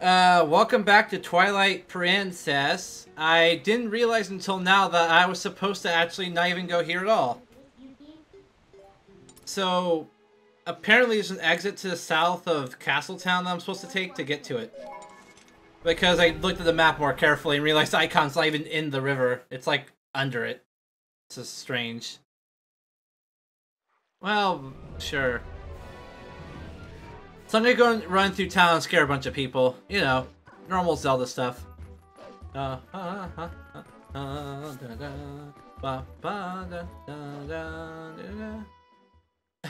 Welcome back to Twilight Princess. I didn't realize until now that I was supposed to actually not even go here at all. So, apparently there's an exit to the south of Castletown that I'm supposed to take to get to it. Because I looked at the map more carefully and realized Icon's not even in the river. It's like, under it. This is strange. Well, sure. So I'm gonna go and run through town and scare a bunch of people. You know, normal Zelda stuff. I'm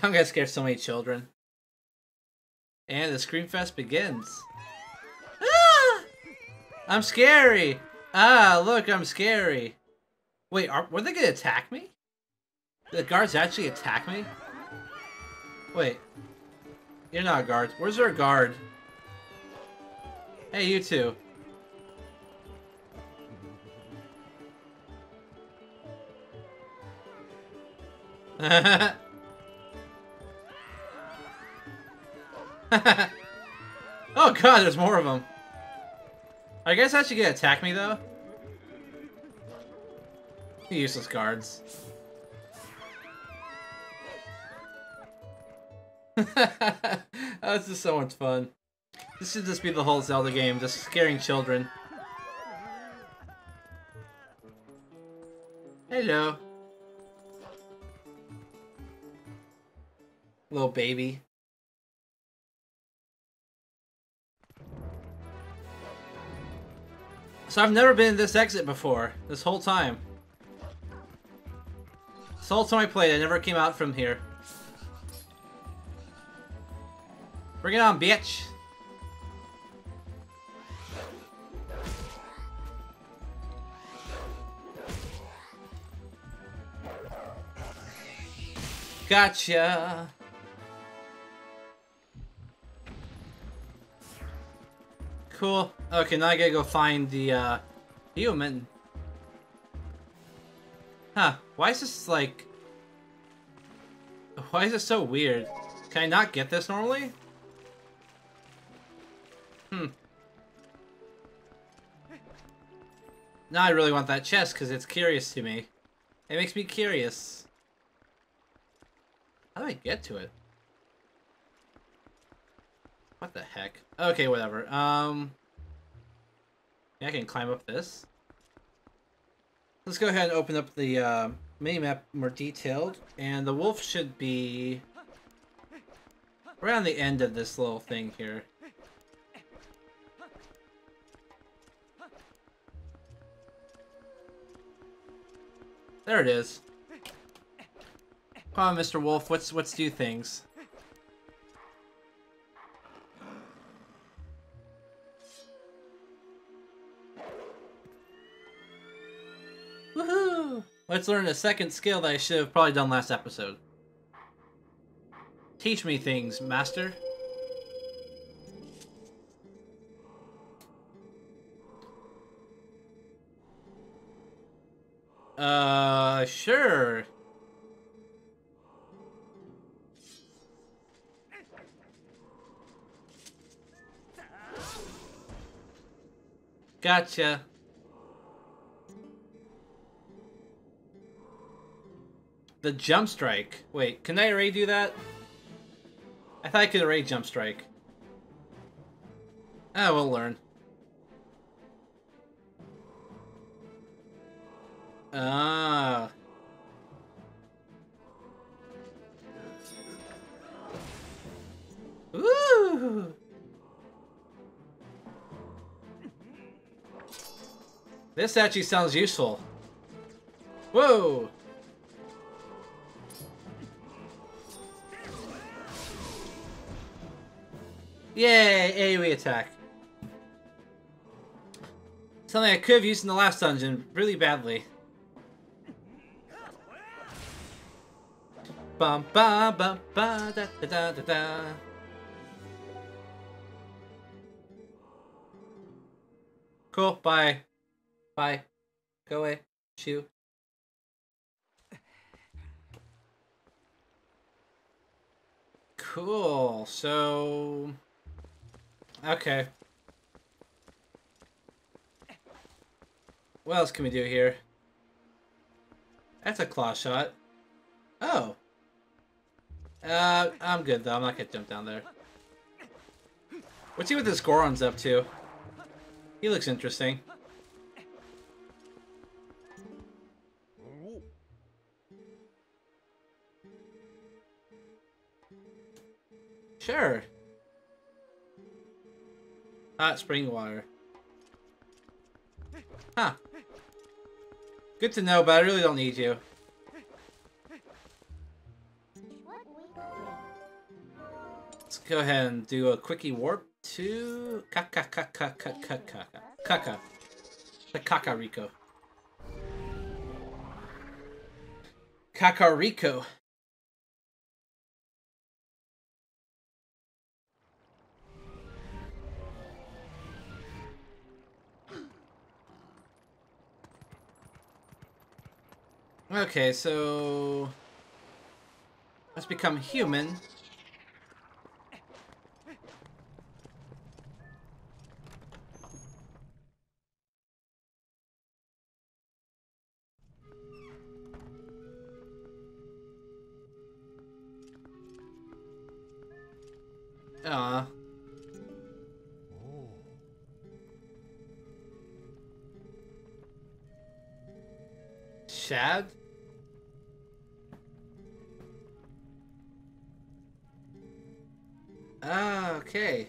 gonna scare so many children. And the Screamfest begins. Ah! I'm scary! Ah, look, I'm scary. Wait, were they gonna attack me? Did the guards actually attack me? Wait. You're not a guard. Where's there a guard? Hey, you two. Oh god, there's more of them. I guess I should get attack me though. Useless guards. That's just so much fun. This should just be the whole Zelda game, just scaring children. Hello. Little baby. So I've never been in this exit before, this whole time. This whole time I played, I never came out from here. Bring it on, bitch! Gotcha! Cool. Okay, now I gotta go find the, human. Huh. Why is this, like... Why is this so weird? Can I not get this normally? Hmm. Now I really want that chest because it's curious to me. It makes me curious. How do I get to it? What the heck? Okay, whatever. Yeah, I can climb up this. Let's go ahead and open up the minimap more detailed. And the wolf should be... around the end of this little thing here. There it is. Come on, Mr. Wolf. Let's do things. Woohoo! Let's learn a second skill that I should have probably done last episode. Teach me things, Master. Sure. Gotcha. The jump strike. Wait, can I already do that? I thought I could already jump strike. Ah, we'll learn. Ah. Ooh. This actually sounds useful. Whoa. Yay, AoE attack. Something I could have used in the last dungeon really badly. Bum ba ba ba da da da da da. Cool, bye. Bye. Go away. Shoo. Cool, so... okay. What else can we do here? That's a claw shot. Oh. I'm good though. I'm not gonna jump down there. Let's see what this Goron's up to. He looks interesting. Sure. Hot spring water. Huh. Good to know, but I really don't need you. Let's go ahead and do a quickie warp to Kakariko. The Kakariko. Kakariko. Okay, so let's become human. Shad? Ah, okay.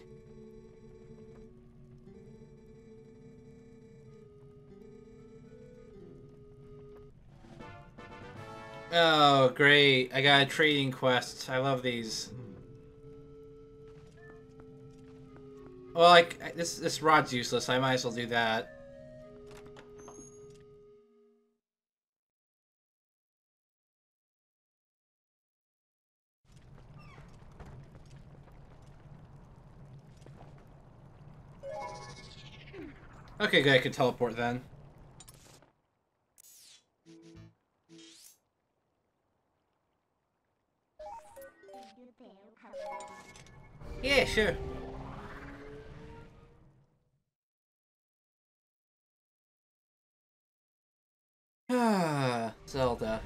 Oh, great. I got a trading quest. I love these. Well, like this rod's useless. I might as well do that. Okay, good, I can teleport then. Yeah, sure. Ah, Zelda.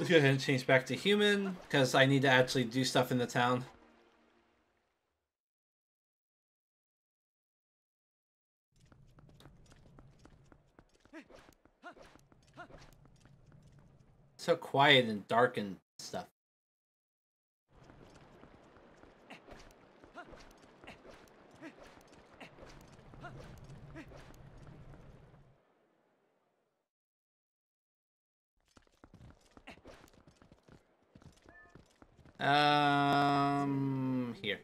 Let's go ahead and change back to human, because I need to actually do stuff in the town. So quiet and dark and stuff. Here.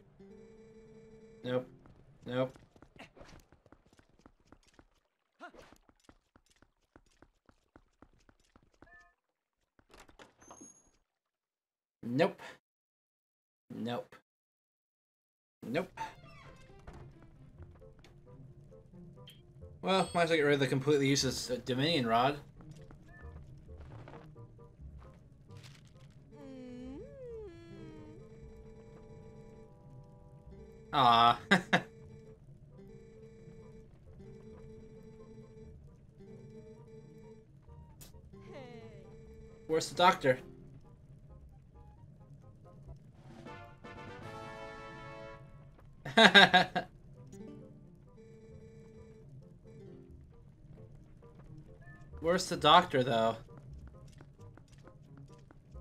Nope. Nope. Nope. Nope. Nope. Well, might as well get rid of the completely useless Dominion Rod. Aww. Where's the doctor? Where's the doctor, though?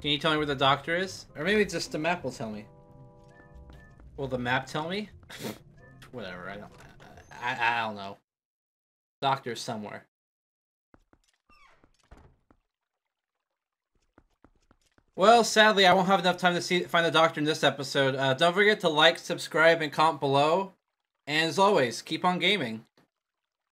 Can you tell me where the doctor is? Or maybe just the map will tell me. Will the map tell me? Whatever, I don't know. Doctor's somewhere. Well, sadly, I won't have enough time to find the doctor in this episode. Don't forget to like, subscribe, and comment below. And as always, keep on gaming.